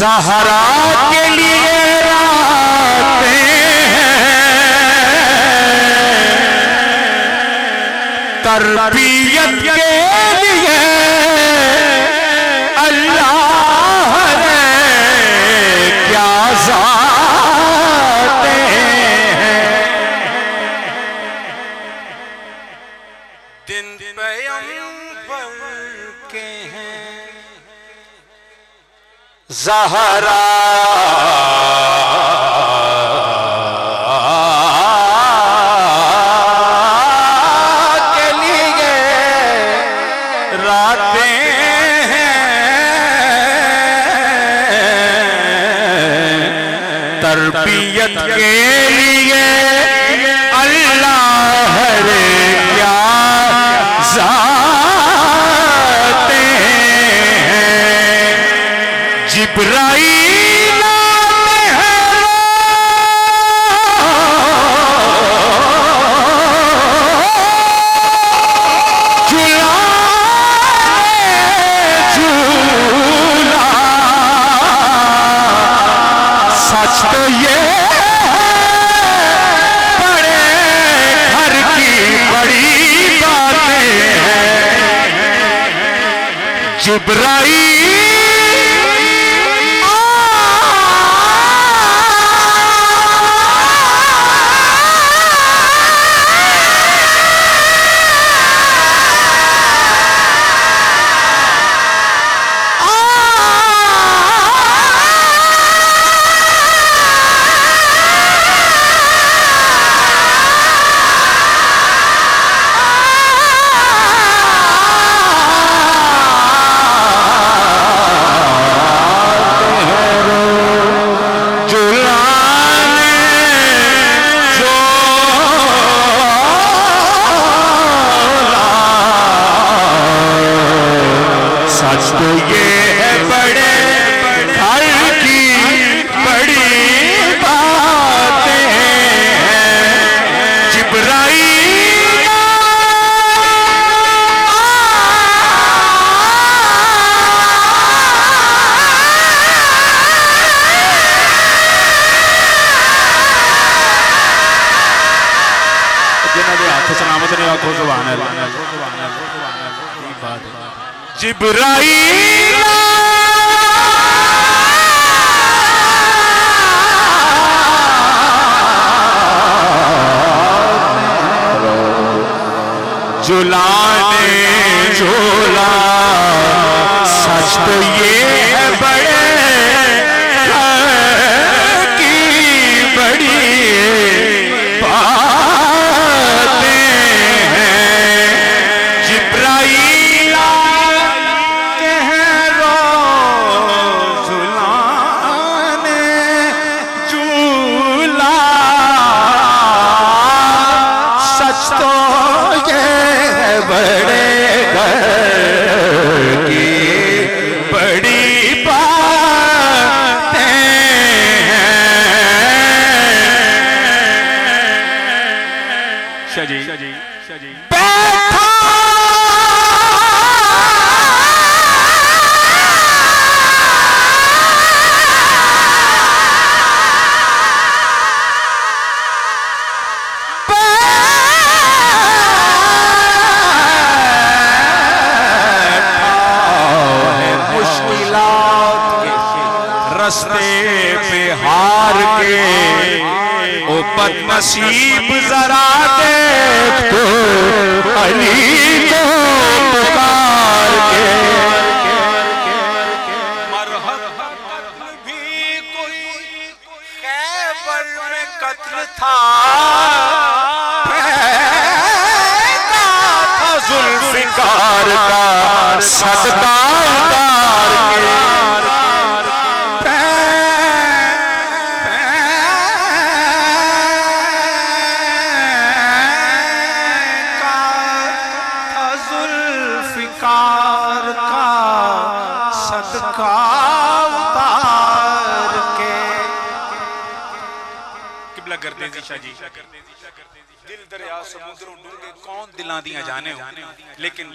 ज़हरा के लिए रातें हैं, तरबियत के लिए अल्लाह ने क्या ज़ातें हैं। दिन पैगंबर के हैं ज़हरा के लिए रातें हैं, तरबियत के लिए अल्लाह ने क्या जिब्राईल आते हैं झूला, सच तो ये बड़े घर की बड़ी बातें हैं। जिब्राईल जिब्राईल झुलाने झूला, सच तो ये है बड़े की बड़ी बड़े घर की बड़ी के ओ बदनसीब जरा देखो अली को पुकार के। मरहबा कत्ल भी कोई खैबर में कत्ल था, जुल्फिकार का सदका उतार के। जी दिल दरिया समुद्रों डूंगे कौन दिलां दियां जाने हो, लेकिन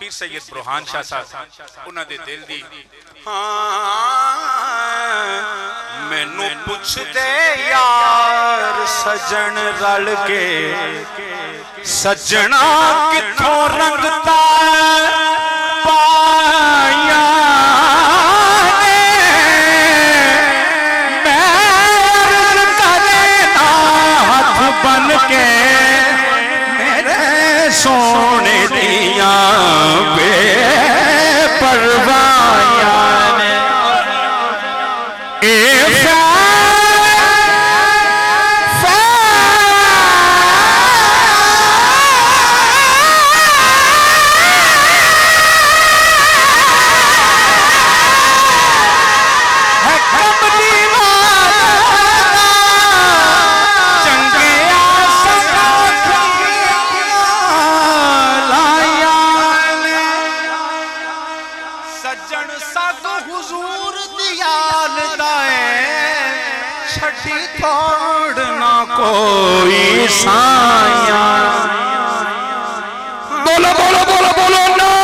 पीर सैयद बुरहान शाह साहब उन्हां दे दिल दी हां मैनू पुछदे यार सजन रल के सजना किथों रंगता पाया के मेरे सोने दिया बेपरवाया ने कोई साया। बोलो बोलो बोलो बोलो ना